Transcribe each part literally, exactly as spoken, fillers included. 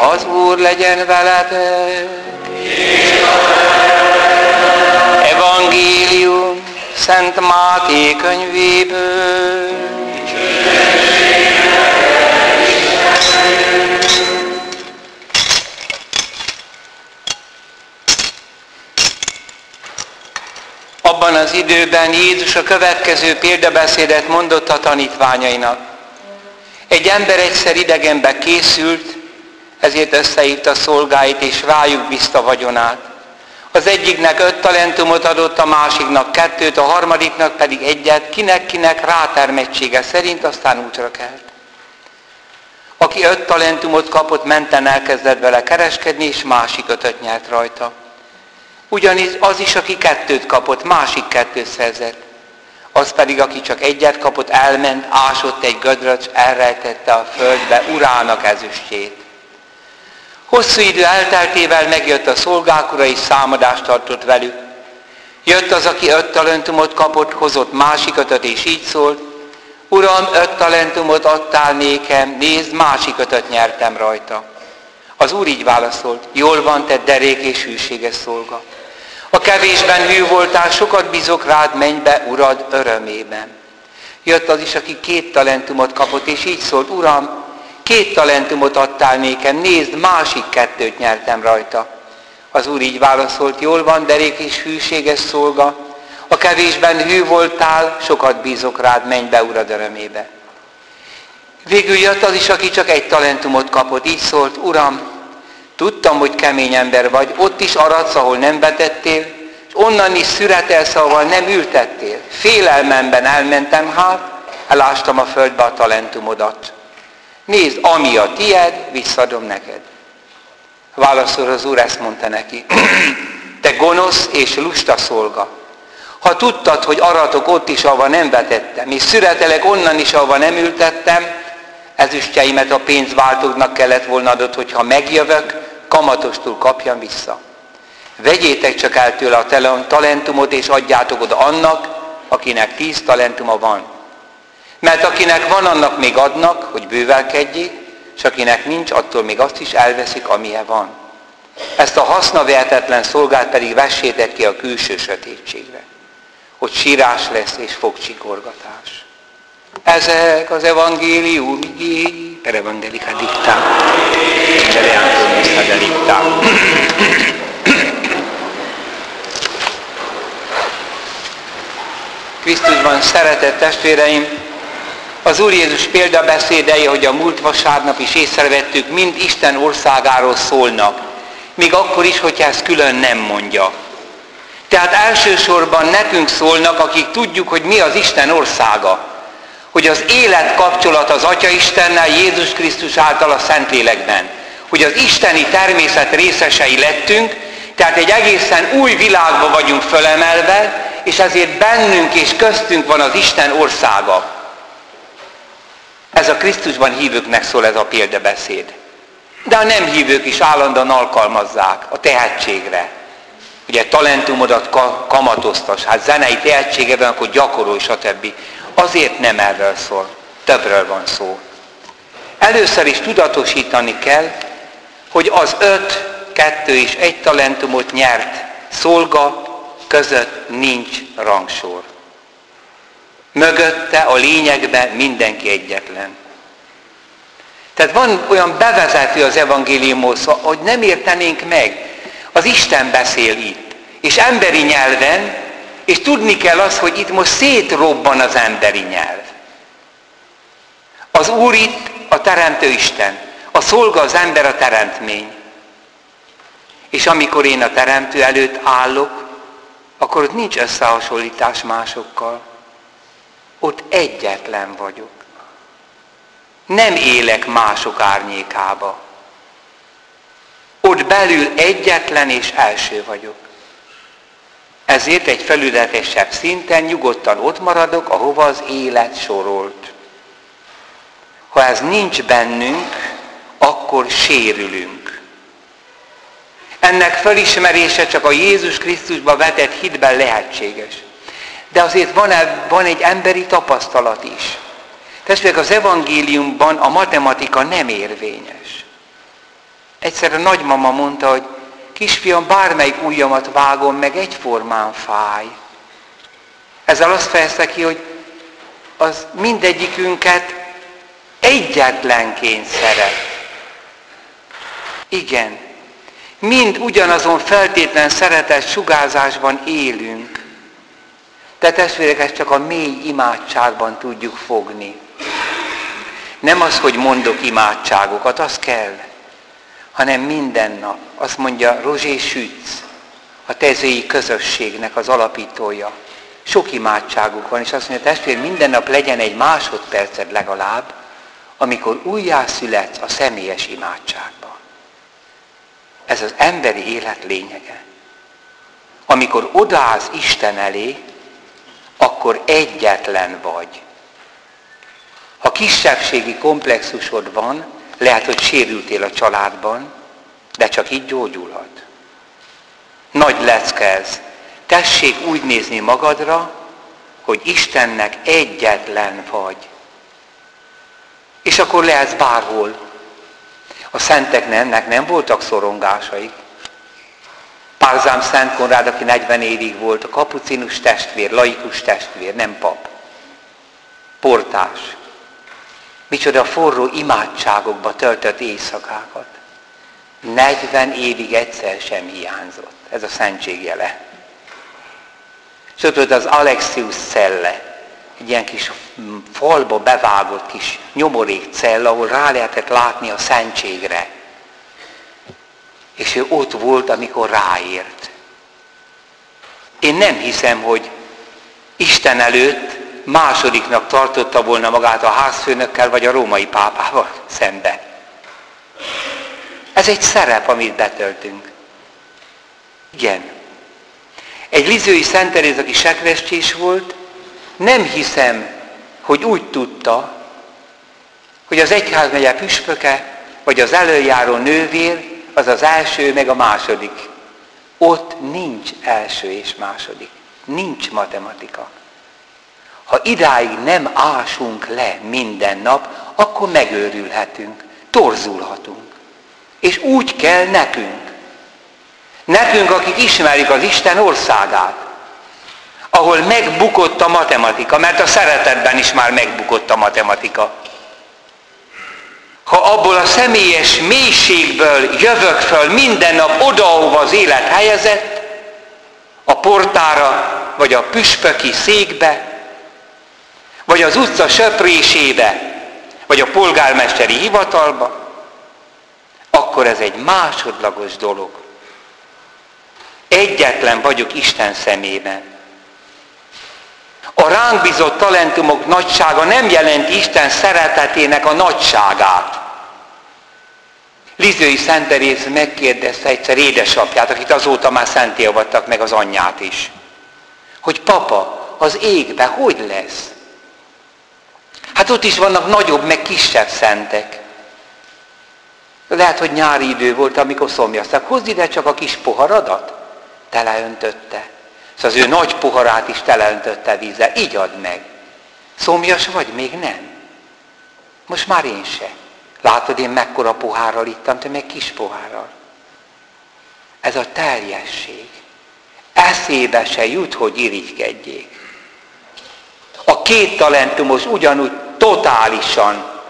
Az Úr legyen veletek. Evangélium Szent Máté könyvéből. Abban az időben Jézus a következő példabeszédet mondott a tanítványainak. Egy ember egyszer idegenbe készült, ezért összehívta szolgáit, és rájuk bízta vagyonát. Az egyiknek öt talentumot adott, a másiknak kettőt, a harmadiknak pedig egyet, kinek-kinek rátermettsége szerint, aztán útra kelt. Aki öt talentumot kapott, menten elkezdett vele kereskedni, és másik ötöt nyert rajta. Ugyanis az is, aki kettőt kapott, másik kettőt szerzett. Az pedig, aki csak egyet kapott, elment, ásott egy gödröt, elrejtette a földbe urának ezüstjét. Hosszú idő elteltével megjött a szolgák ura, és számadást tartott velük. Jött az, aki öt talentumot kapott, hozott másik ötöt, és így szólt: Uram, öt talentumot adtál nékem, nézd, másik ötöt nyertem rajta. Az úr így válaszolt: Jól van, te derék és hűséges szolga. A kevésben hű voltál, sokat bízok rád, menj be urad örömében. Jött az is, aki két talentumot kapott, és így szólt: Uram, két talentumot adtál nékem, nézd, másik kettőt nyertem rajta. Az úr így válaszolt: Jól van, derék és hűséges szolga. A kevésben hű voltál, sokat bízok rád, menj be urad örömébe. Végül jött az is, aki csak egy talentumot kapott, így szólt: Uram, tudtam, hogy kemény ember vagy, ott is aradsz, ahol nem vetettél, és onnan is szüretelsz, ahol nem ültettél. Félelmemben elmentem hát, elástam a földbe a talentumodat. Nézd, ami a tied, visszadom neked. Válaszol az úr, ezt mondta neki: Te gonosz és lusta szolga! Ha tudtad, hogy aratok ott is, ahova nem vetettem, és szüretelek onnan is, ahova nem ültettem, ezüstjeimet a pénzváltóknak kellett volna adott, hogyha megjövök, kamatostul kapjam vissza. Vegyétek csak el tőle a talentumot, és adjátok oda annak, akinek tíz talentuma van. Mert akinek van, annak még adnak, hogy bővelkedjék, és akinek nincs, attól még azt is elveszik, amilyen van. Ezt a hasznavehetetlen szolgát pedig vessétek ki a külső sötétségre, hogy sírás lesz és fogcsikorgatás. Ezek az evangélium igéi per evangelica dicta. Krisztusban szeretett testvéreim, az Úr Jézus példabeszédei, hogy a múlt vasárnap is észrevettük, mind Isten országáról szólnak, még akkor is, hogyha ezt külön nem mondja. Tehát elsősorban nekünk szólnak, akik tudjuk, hogy mi az Isten országa, hogy az élet kapcsolat az Atya Istennel, Jézus Krisztus által a Szentlélekben, hogy az isteni természet részesei lettünk, tehát egy egészen új világba vagyunk fölemelve, és ezért bennünk és köztünk van az Isten országa. Ez a Krisztusban hívőknek szól ez a példabeszéd. De a nem hívők is állandóan alkalmazzák a tehetségre. Ugye talentumodat kamatoztas, hát zenei tehetségedben, akkor gyakorolj, stb. Azért nem erről szól, többről van szó. Először is tudatosítani kell, hogy az öt, kettő és egy talentumot nyert szolga között nincs rangsor. Mögötte a lényegben mindenki egyetlen. Tehát van olyan bevezető az evangéliumhoz, hogy nem értenénk meg. Az Isten beszél itt, és emberi nyelven, és tudni kell az, hogy itt most szétrobban az emberi nyelv. Az Úr itt a Teremtő Isten, a szolga az ember a teremtmény. És amikor én a Teremtő előtt állok, akkor ott nincs összehasonlítás másokkal. Ott egyetlen vagyok. Nem élek mások árnyékába. Ott belül egyetlen és első vagyok. Ezért egy felületesebb szinten nyugodtan ott maradok, ahova az élet sorolt. Ha ez nincs bennünk, akkor sérülünk. Ennek felismerése csak a Jézus Krisztusba vetett hitben lehetséges. De azért van egy emberi tapasztalat is. Testvérek, az evangéliumban a matematika nem érvényes. Egyszer a nagymama mondta, hogy kisfiam, bármelyik ujjamat vágom, meg egyformán fáj. Ezzel azt fejezte ki, hogy az mindegyikünket egyetlenként szeret. Igen, mind ugyanazon feltétlen szeretet sugárzásban élünk. De testvérek, ezt csak a mély imádságban tudjuk fogni. Nem az, hogy mondok imádságokat, az kell, hanem minden nap. Azt mondja Rózsé Sűcs, a tezői közösségnek az alapítója. Sok imádságuk van, és azt mondja, testvér, minden nap legyen egy másodperced legalább, amikor újjászületsz a személyes imádságban. Ez az emberi élet lényege. Amikor odaállsz Isten elé, akkor egyetlen vagy. Ha kisebbségi komplexusod van, lehet, hogy sérültél a családban, de csak így gyógyulhat. Nagy lecke ez. Tessék úgy nézni magadra, hogy Istennek egyetlen vagy. És akkor lehetsz bárhol. A szenteknek nem voltak szorongásaik. Párzám Szent Konrád, aki negyven évig volt, a kapucinus testvér, laikus testvér, nem pap. Portás. Micsoda forró imádságokba töltött éjszakákat. negyven évig egyszer sem hiányzott. Ez a szentség jele. És ott volt az Alexius celle, egy ilyen kis falba bevágott kis nyomorék cella, ahol rá lehetett látni a szentségre. És ő ott volt, amikor ráért. Én nem hiszem, hogy Isten előtt másodiknak tartotta volna magát a házfőnökkel, vagy a római pápával szembe. Ez egy szerep, amit betöltünk. Igen. Egy lisieux-i Szent Teréz, aki sekrestés volt, nem hiszem, hogy úgy tudta, hogy az egyházmegye püspöke, vagy az előjáró nővér, az az első, meg a második. Ott nincs első és második. Nincs matematika. Ha idáig nem ásunk le minden nap, akkor megőrülhetünk, torzulhatunk. És úgy kell nekünk. Nekünk, akik ismerjük az Isten országát, ahol megbukott a matematika, mert a szeretetben is már megbukott a matematika. Ha abból a személyes mélységből jövök föl minden nap oda, ahova az élet helyezett, a portára, vagy a püspöki székbe, vagy az utca söprésébe, vagy a polgármesteri hivatalba, akkor ez egy másodlagos dolog. Egyetlen vagyok Isten szemében. A ránk bízott talentumok nagysága nem jelenti Isten szeretetének a nagyságát. Lisieux-i Szent Teréz megkérdezte egyszer édesapját, akit azóta már szentté avattak, meg az anyját is, hogy papa, az égbe hogy lesz? Hát ott is vannak nagyobb, meg kisebb szentek. Lehet, hogy nyári idő volt, amikor szomjaztak. Hozd ide csak a kis poharadat. Teleöntötte. Szóval az ő nagy poharát is teleöntötte vízzel. Így add meg. Szomjas vagy? Még nem. Most már én se. Látod, én mekkora pohárral ittam, te meg kis pohárral. Ez a teljesség. Eszébe se jut, hogy irigykedjék. A két talentumos ugyanúgy totálisan,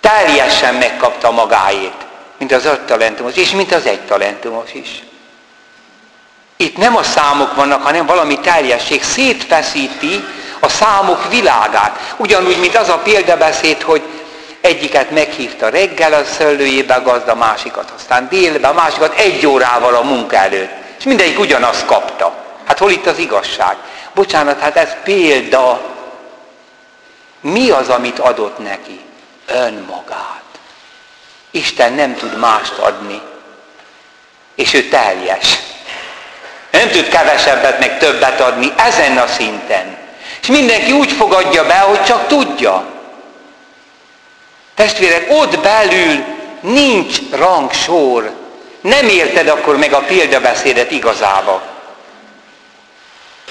teljesen megkapta magáét, mint az öt talentumos, és mint az egy talentumos is. Itt nem a számok vannak, hanem valami teljesség szétfeszíti a számok világát. Ugyanúgy, mint az a példabeszéd, hogy egyiket meghívta reggel a szöllőjébe a gazda, másikat aztán délben, másikat egy órával a munka előtt. És mindegyik ugyanazt kapta. Hát hol itt az igazság? Bocsánat, hát ez példa. Mi az, amit adott neki? Önmagát. Isten nem tud mást adni. És ő teljes. Nem tud kevesebbet, meg többet adni ezen a szinten. És mindenki úgy fogadja be, hogy csak tudja. Testvérek, ott belül nincs rangsor. Nem érted akkor meg a példabeszédet igazába.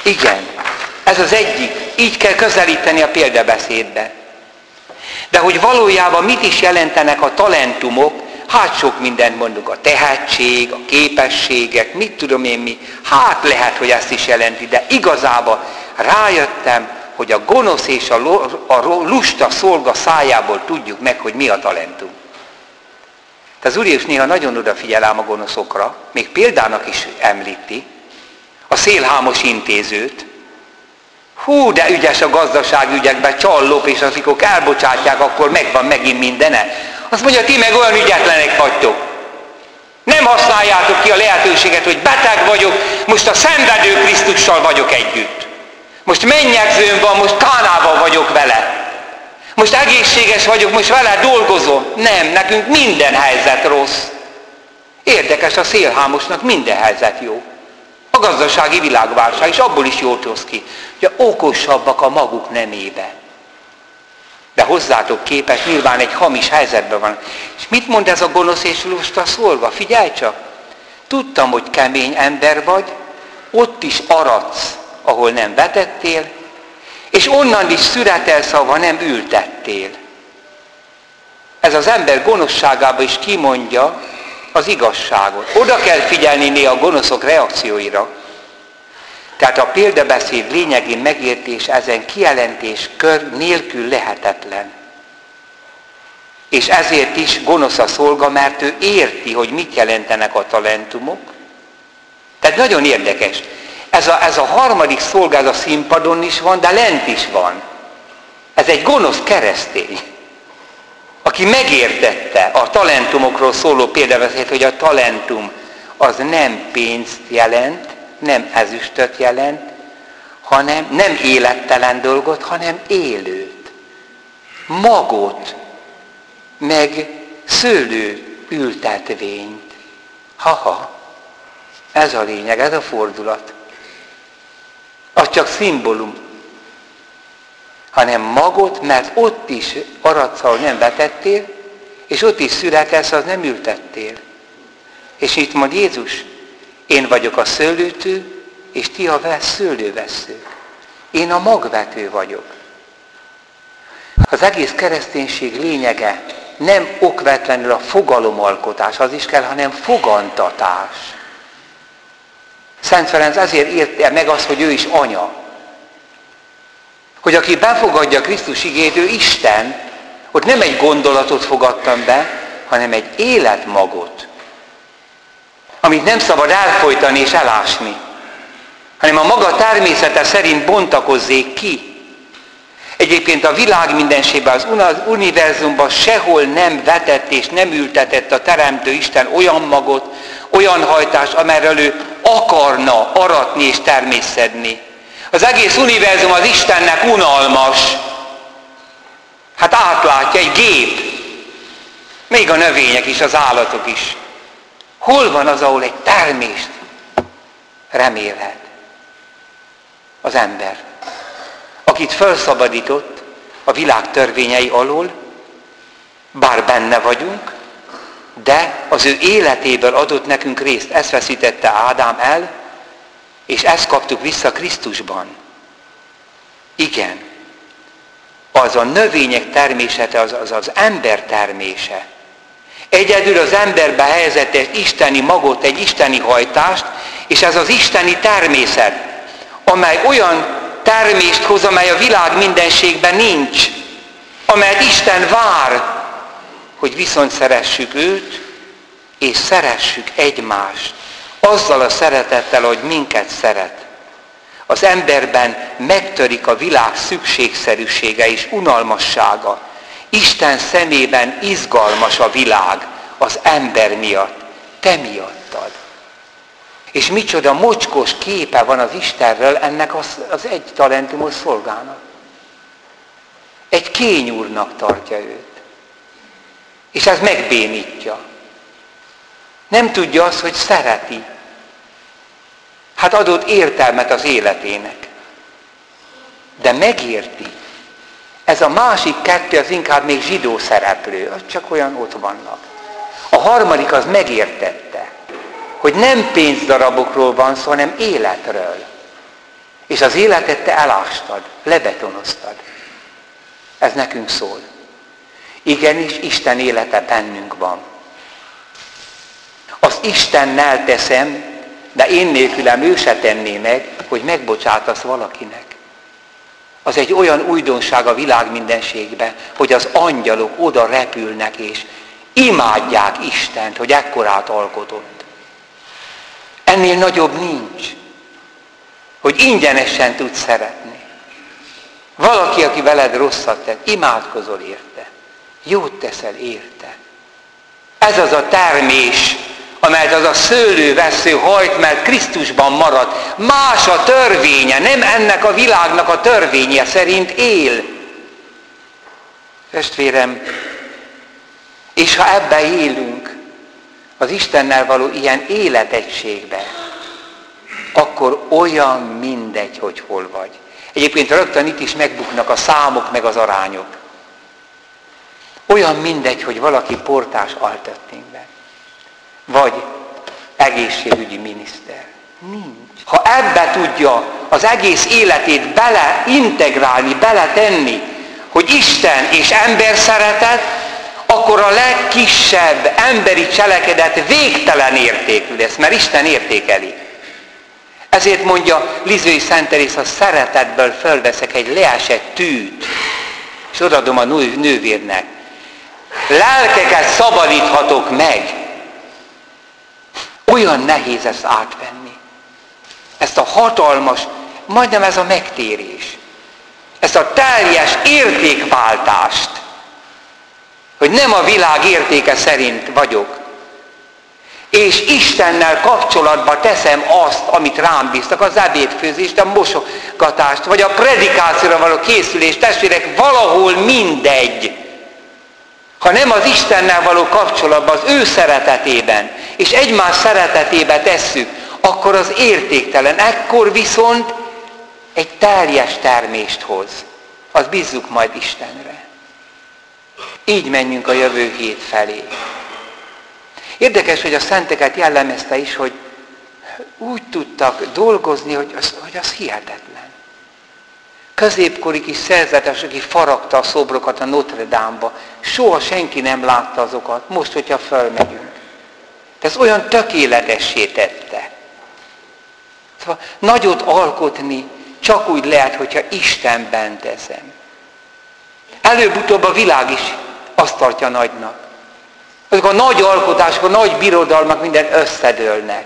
Igen, ez az egyik. Így kell közelíteni a példabeszédbe. De hogy valójában mit is jelentenek a talentumok, hát sok mindent mondunk, a tehetség, a képességek, mit tudom én mi, hát lehet, hogy ezt is jelenti, de igazából rájöttem, hogy a gonosz és a, lo, a lusta szolga szájából tudjuk meg, hogy mi a talentum. Tehát az Úr Jézus néha nagyon odafigyel ám a gonoszokra, még példának is említi, a szélhámos intézőt. Hú, de ügyes a gazdaságügyekben, csallop, és amikor elbocsátják, akkor megvan megint mindene. Azt mondja, ti meg olyan ügyetlenek vagytok. Nem használjátok ki a lehetőséget, hogy beteg vagyok, most a szenvedő Krisztussal vagyok együtt. Most mennyegzőn van, most Kánában vagyok vele. Most egészséges vagyok, most vele dolgozom. Nem, nekünk minden helyzet rossz. Érdekes, a szélhámosnak minden helyzet jó. A gazdasági világválság, és abból is jól hoz ki, hogy okosabbak a maguk nemébe. De hozzátok képest nyilván egy hamis helyzetben van. És mit mond ez a gonosz és lusta szolga? Figyelj csak! Tudtam, hogy kemény ember vagy, ott is aradsz, ahol nem vetettél, és onnan is szüretelsz, ahol nem ültettél. Ez az ember gonoszságában is kimondja az igazságot. Oda kell figyelni néha a gonoszok reakcióira. Tehát a példabeszéd lényegi megértés ezen kijelentés kör nélkül lehetetlen. És ezért is gonosz a szolga, mert ő érti, hogy mit jelentenek a talentumok. Tehát nagyon érdekes. Ez a, ez a harmadik szolga, a színpadon is van, de lent is van. Ez egy gonosz keresztény, aki megértette a talentumokról szóló példabeszéd, hogy a talentum az nem pénzt jelent, nem ezüstöt jelent, hanem nem élettelen dolgot, hanem élőt, magot, meg szőlő ültetvényt. Haha, ez a lényeg, ez a fordulat. Az csak szimbólum, hanem magot, mert ott is aradsz, ahol nem vetettél, és ott is születelsz, az nem ültettél. És itt mond Jézus, én vagyok a szőlőtő, és ti a szőlővesszők. Én a magvető vagyok. Az egész kereszténység lényege nem okvetlenül a fogalomalkotás, az is kell, hanem fogantatás. Szent Ferenc ezért érte meg azt, hogy ő is anya. Hogy aki befogadja Krisztus igényt, ő Isten, ott nem egy gondolatot fogadtam be, hanem egy életmagot, amit nem szabad elfojtani és elásni, hanem a maga természete szerint bontakozzék ki. Egyébként a világ mindenségben, az univerzumban sehol nem vetett és nem ültetett a Teremtő Isten olyan magot, olyan hajtást, amerről ő akarna aratni és természedni. Az egész univerzum az Istennek unalmas. Hát átlátja egy gép. Még a növények is, az állatok is. Hol van az, ahol egy termést remélhet? Az ember, akit felszabadított a világ törvényei alól, bár benne vagyunk, de az ő életéből adott nekünk részt. Ezt veszítette Ádám el, és ezt kaptuk vissza Krisztusban. Igen, az a növények természete, az az, az ember termése. Egyedül az emberbe helyezett egy isteni magot, egy isteni hajtást, és ez az isteni természet, amely olyan termést hoz, amely a világ mindenségben nincs, amelyet Isten vár, hogy viszont szeressük őt, és szeressük egymást, azzal a szeretettel, hogy minket szeret. Az emberben megtörik a világ szükségszerűsége és unalmassága. Isten szemében izgalmas a világ, az ember miatt, te miattad. És micsoda mocskos képe van az Istenről ennek az, az egy talentumos szolgának. Egy kényúrnak tartja őt. És ez megbénítja. Nem tudja azt, hogy szereti. Hát adott értelmet az életének. De megérti. Ez a másik kettő az inkább még zsidó szereplő. Az csak olyan ott vannak. A harmadik az megértette, hogy nem pénzdarabokról van szó, hanem életről. És az életet te elástad, lebetonoztad. Ez nekünk szól. Igenis, Isten élete bennünk van. Istennel teszem, de én nélkülem ő se tenné meg, hogy megbocsátasz valakinek. Az egy olyan újdonság a világ mindenségben, hogy az angyalok oda repülnek és imádják Istent, hogy ekkorát alkotott. Ennél nagyobb nincs, hogy ingyenesen tudsz szeretni. Valaki, aki veled rosszat tett, imádkozol érte. Jót teszel érte. Ez az a termés, amelyet az a szőlővesző hajt, mert Krisztusban marad. Más a törvénye, nem ennek a világnak a törvénye szerint él. Testvérem, és ha ebbe élünk, az Istennel való ilyen életegységbe, akkor olyan mindegy, hogy hol vagy. Egyébként rögtön itt is megbuknak a számok meg az arányok. Olyan mindegy, hogy valaki portás altöttingben, vagy egészségügyi miniszter. Nincs. Ha ebbe tudja az egész életét beleintegrálni, beletenni, hogy Isten és ember szeretet, akkor a legkisebb emberi cselekedet végtelen értékű lesz, mert Isten értékeli. Ezért mondja Lisieux-i Szent Teréz, a szeretetből fölveszek egy leesett tűt, és odaadom a nővérnek. Lelkeket szabadíthatok meg. Olyan nehéz ezt átvenni. Ezt a hatalmas, majdnem ez a megtérés. Ezt a teljes értékváltást. Hogy nem a világ értéke szerint vagyok. És Istennel kapcsolatba teszem azt, amit rám bíztak, az ebédfőzést, a mosogatást, vagy a predikációra való készülést, testvérek, valahol mindegy. Ha nem az Istennel való kapcsolatban, az ő szeretetében, és egymás szeretetébe tesszük, akkor az értéktelen. Ekkor viszont egy teljes termést hoz. Azt bízzuk majd Istenre. Így menjünk a jövő hét felé. Érdekes, hogy a szenteket jellemezte is, hogy úgy tudtak dolgozni, hogy az, hogy az hihetetlen. Középkori kis szerzetes, aki faragta a szobrokat a Notre-Dame-ba, soha senki nem látta azokat, most, hogyha fölmegyünk. De ez olyan tökéletessé tette. Szóval nagyot alkotni csak úgy lehet, hogyha Istenben teszem. Előbb-utóbb a világ is azt tartja nagynak. Azok a nagy alkotások, a nagy birodalmak minden összedőlnek.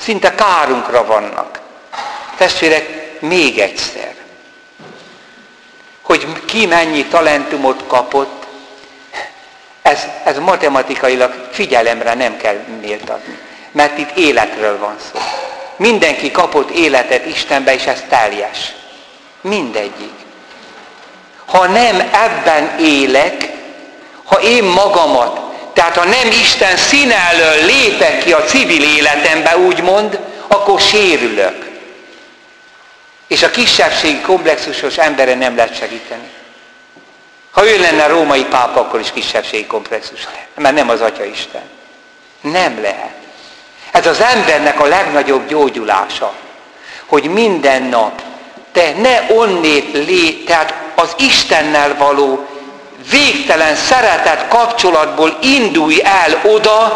Szinte kárunkra vannak. Testvérek, még egyszer. Hogy ki mennyi talentumot kapott, ez, ez matematikailag figyelemre nem kell méltatni. Mert itt életről van szó. Mindenki kapott életet Istenbe, és ez teljes. Mindegyik. Ha nem ebben élek, ha én magamat, tehát ha nem Isten színe elől lépek ki a civil életembe, úgymond, akkor sérülök. És a kisebbségi komplexusos embere nem lehet segíteni. Ha ő lenne a római pápa, akkor is kisebbségi komplexus, mert nem az Atya Isten. Nem lehet. Ez az embernek a legnagyobb gyógyulása, hogy minden nap te ne onnét légy, tehát az Istennel való végtelen szeretet kapcsolatból indulj el oda,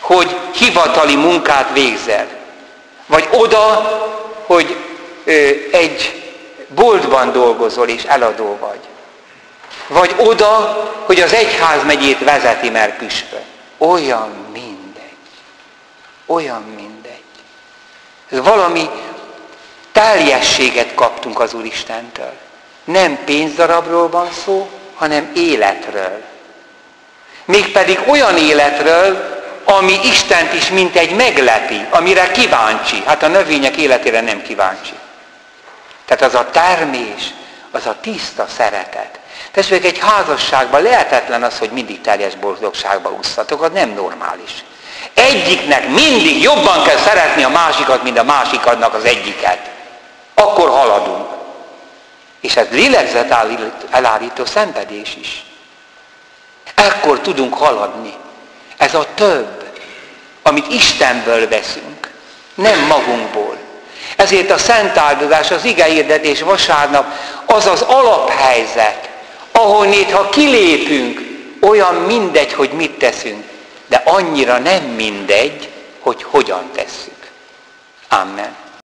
hogy hivatali munkát végzel. Vagy oda, hogy ö, egy boltban dolgozol és eladó vagy. Vagy oda, hogy az egyházmegyét vezeti, mert püspök. Olyan mindegy. Olyan mindegy. Ez valami teljességet kaptunk az Úristentől. Nem pénzdarabról van szó, hanem életről. Mégpedig olyan életről, ami Istent is mintegy meglepi, amire kíváncsi. Hát a növények életére nem kíváncsi. Tehát az a termés, az a tiszta szeretet. Testvérek, egy házasságban lehetetlen az, hogy mindig teljes boldogságba ússzatok, az nem normális. Egyiknek mindig jobban kell szeretni a másikat, mint a másikadnak az egyiket. Akkor haladunk. És ez lélegzetelállító szenvedés is. Ekkor tudunk haladni. Ez a több, amit Istenből veszünk, nem magunkból. Ezért a szent áldozás, az igehirdetés vasárnap az az alaphelyzet, ahonnét, ha kilépünk, olyan mindegy, hogy mit teszünk, de annyira nem mindegy, hogy hogyan tesszük. Amen.